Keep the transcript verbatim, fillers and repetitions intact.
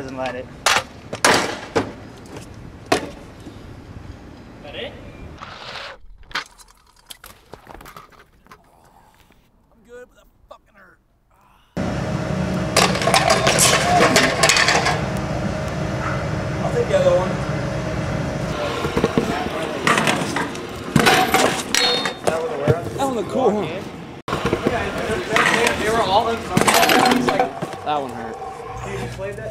doesn't let it. That it? I'm good, but that fucking hurt. I'll take the other one. Cool, huh? They were all in. That one hurt.